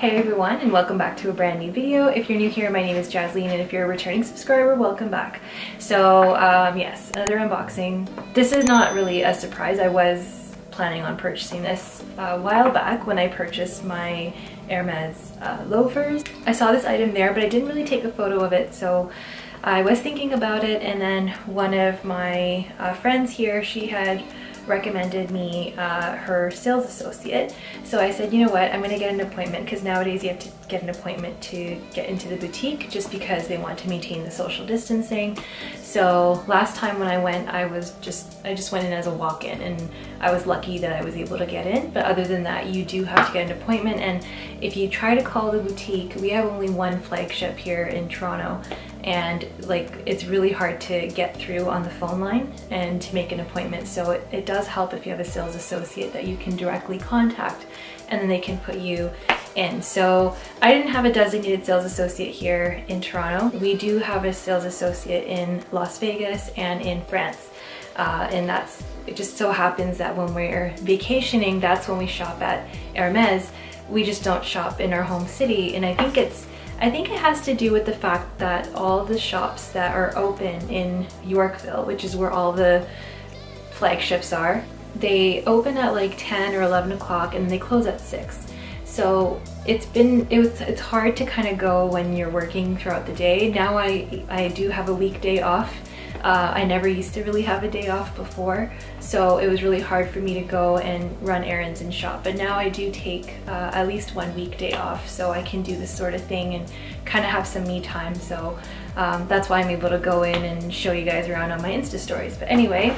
Hey everyone, and welcome back to a brand new video. If you're new here, my name is Jasleen, and if you're a returning subscriber, welcome back. So yes, another unboxing. This is not really a surprise. I was planning on purchasing this a while back when I purchased my Hermes loafers. I saw this item there, but I didn't really take a photo of it, so I was thinking about it, and then one of my friends here, she had recommended me her sales associate. So I said, you know what, I'm gonna get an appointment, because nowadays you have to get an appointment to get into the boutique just because they want to maintain the social distancing. So last time when I went, I just went in as a walk-in, and I was lucky that I was able to get in. But other than that, you do have to get an appointment, and if you try to call the boutique, we have only one flagship here in Toronto, and like it's really hard to get through on the phone line and to make an appointment. So it does help if you have a sales associate that you can directly contact, and then they can put you in. So I didn't have a designated sales associate here in Toronto. We do have a sales associate in Las Vegas and in France, and it just so happens that when we're vacationing, that's when we shop at Hermes. We just don't shop in our home city, and I think it has to do with the fact that all the shops that are open in Yorkville, which is where all the flagships are, they open at like 10 or 11 o'clock and they close at 6. So it's hard to kind of go when you're working throughout the day. Now I do have a weekday off. I never used to really have a day off before, so it was really hard for me to go and run errands and shop. But now I do take at least one weekday off, so I can do this sort of thing and kind of have some me time. So that's why I'm able to go in and show you guys around on my Insta stories. But anyway,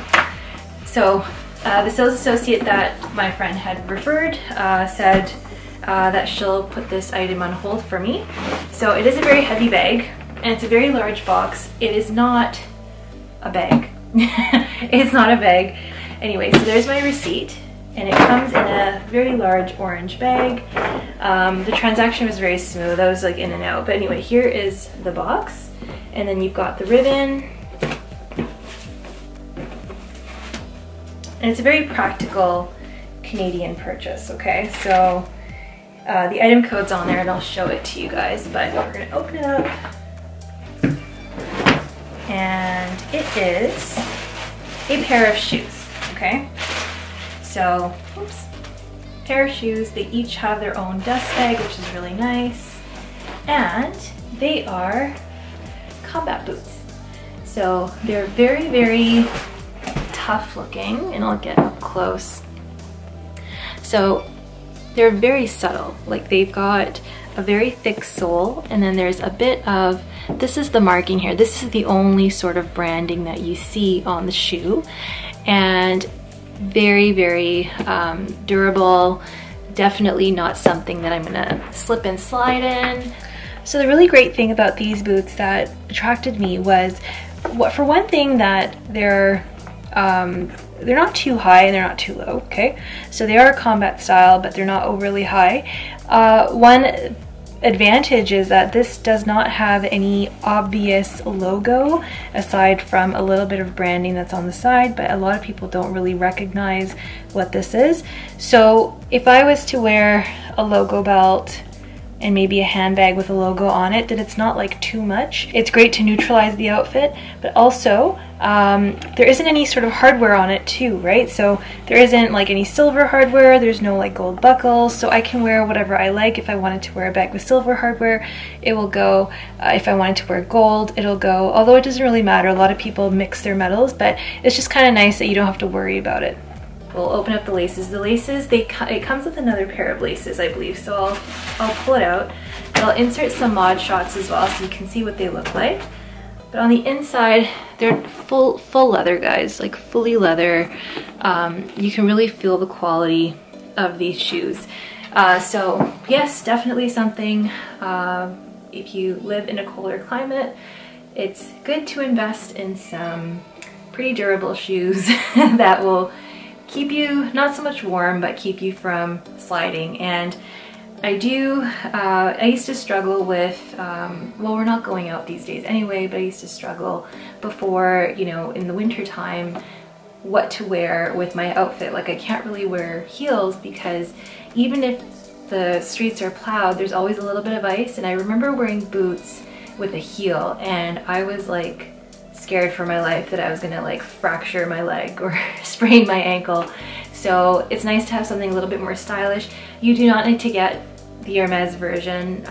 so the sales associate that my friend had referred said that she'll put this item on hold for me. So it is a very heavy bag, and it's a very large box. It is not a bag. It's not a bag. Anyway, so there's my receipt, and it comes in a very large orange bag. The transaction was very smooth. I was like in and out. But anyway, here is the box, and then you've got the ribbon. And it's a very practical Canadian purchase, okay? So the item code's on there, and I'll show it to you guys, but we're gonna open it up. And it is a pair of shoes, okay? So, oops, pair of shoes. They each have their own dust bag, which is really nice. And they are combat boots. So they're very, very tough looking, and I'll get up close. So they're very subtle. Like, they've got a very thick sole, and then there's a bit of, this is the marking here. This is the only sort of branding that you see on the shoe, and very, very durable. Definitely not something that I'm gonna slip and slide in. So the really great thing about these boots that attracted me was, for one thing, that they're not too high and they're not too low, okay? So they are combat style, but they're not overly high. One advantage is that this does not have any obvious logo, aside from a little bit of branding that's on the side, but a lot of people don't really recognize what this is. So if I was to wear a logo belt and maybe a handbag with a logo on it, that it's not like too much. It's great to neutralize the outfit, but also there isn't any sort of hardware on it too, right? So there isn't like any silver hardware, there's no like gold buckles, so I can wear whatever I like. If I wanted to wear a bag with silver hardware, it will go. If I wanted to wear gold, it'll go, although it doesn't really matter. A lot of people mix their metals, but it's just kind of nice that you don't have to worry about it. We'll open up the laces. The laces, it comes with another pair of laces, I believe, so I'll pull it out. I'll insert some mod shots as well so you can see what they look like. But on the inside, they're full leather, guys, like fully leather. You can really feel the quality of these shoes. So yes, definitely something, if you live in a colder climate, it's good to invest in some pretty durable shoes that will keep you not so much warm, but keep you from sliding. And I used to struggle with, well, we're not going out these days anyway, but I used to struggle before, you know, in the winter time, what to wear with my outfit. Like, I can't really wear heels, because even if the streets are plowed, there's always a little bit of ice, and I remember wearing boots with a heel, and I was like scared for my life that I was gonna like fracture my leg or sprain my ankle. So it's nice to have something a little bit more stylish. You do not need to get the Hermes version.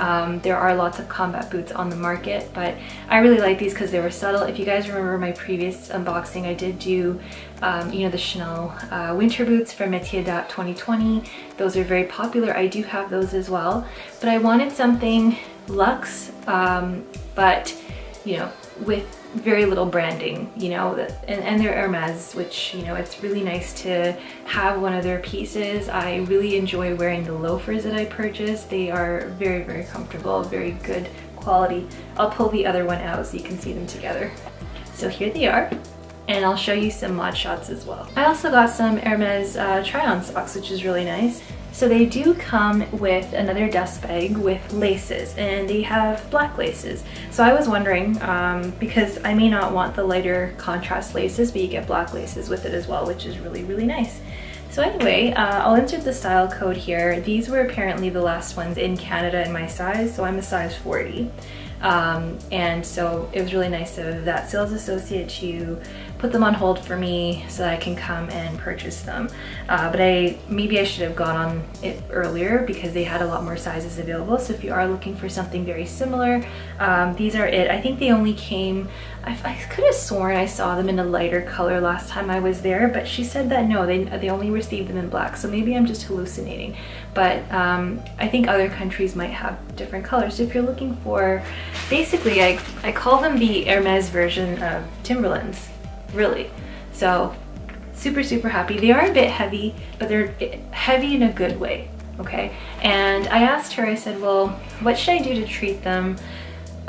There are lots of combat boots on the market, but I really like these because they were subtle. If you guys remember my previous unboxing, I did do you know, the Chanel winter boots from Métiers d'Art 2020. Those are very popular. I do have those as well, but I wanted something luxe, but you know, with very little branding, you know, and they're Hermes, which, you know, it's really nice to have one of their pieces. I really enjoy wearing the loafers that I purchased. They are very, very comfortable, very good quality. I'll pull the other one out so you can see them together. So here they are, and I'll show you some mod shots as well. I also got some Hermes try-on socks, which is really nice. So they do come with another dust bag with laces, and they have black laces. So I was wondering, because I may not want the lighter contrast laces, but you get black laces with it as well, which is really, really nice. So anyway, I'll insert the style code here. These were apparently the last ones in Canada in my size, so I'm a size 40. And so it was really nice of that sales associate to put them on hold for me so that I can come and purchase them. But maybe I should have gone on it earlier because they had a lot more sizes available. So if you are looking for something very similar, these are it. I think they only came, I could have sworn I saw them in a lighter color last time I was there, but she said that no, they only received them in black. So maybe I'm just hallucinating, but I think other countries might have different colors. So if you're looking for, basically, I call them the Hermes version of Timberlands, really. So super, super happy. They are a bit heavy, but they're heavy in a good way, okay? And I asked her, I said, well, what should I do to treat them?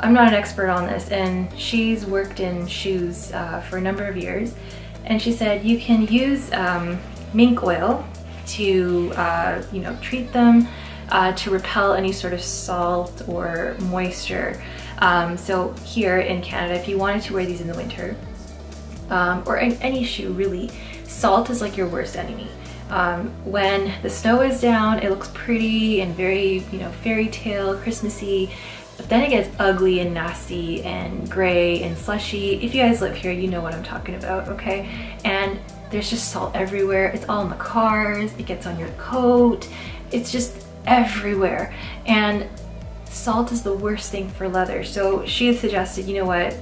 I'm not an expert on this, and she's worked in shoes for a number of years, and she said, you can use mink oil to you know, treat them, to repel any sort of salt or moisture. So here in Canada, if you wanted to wear these in the winter, or in any shoe really, salt is like your worst enemy. When the snow is down, it looks pretty and very, you know, fairy tale, Christmassy, but then it gets ugly and nasty and gray and slushy. If you guys live here, you know what I'm talking about, okay? And there's just salt everywhere. It's all in the cars, it gets on your coat, it's just everywhere, and salt is the worst thing for leather. So she had suggested, you know what,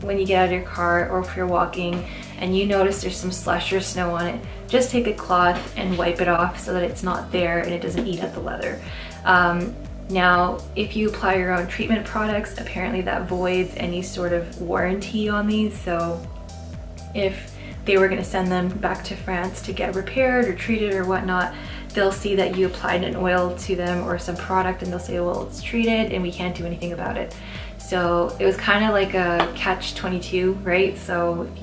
when you get out of your car or if you're walking and you notice there's some slush or snow on it, just take a cloth and wipe it off so that it's not there and it doesn't eat at the leather. Now, if you apply your own treatment products, apparently that voids any sort of warranty on these. So if they were going to send them back to France to get repaired or treated or whatnot, they'll see that you applied an oil to them or some product, and they'll say, well, it's treated and we can't do anything about it. So it was kind of like a catch-22, right? So if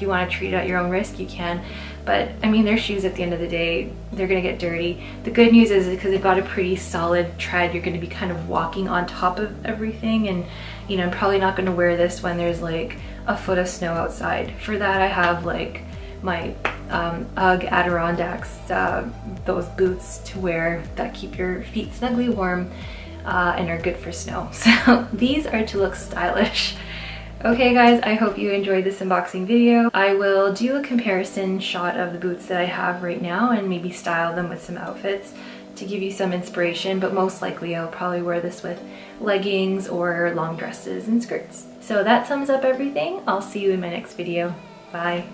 you want to treat it at your own risk, you can. But I mean, their shoes at the end of the day, they're gonna get dirty. The good news is because they've got a pretty solid tread, you're gonna be kind of walking on top of everything. And you know, I'm probably not gonna wear this when there's like a foot of snow outside. For that, I have like my Ugg Adirondacks, those boots to wear that keep your feet snugly warm and are good for snow. So these are to look stylish. Okay guys, I hope you enjoyed this unboxing video. I will do a comparison shot of the boots that I have right now and maybe style them with some outfits to give you some inspiration, but most likely I'll probably wear this with leggings or long dresses and skirts. So that sums up everything. I'll see you in my next video. Bye.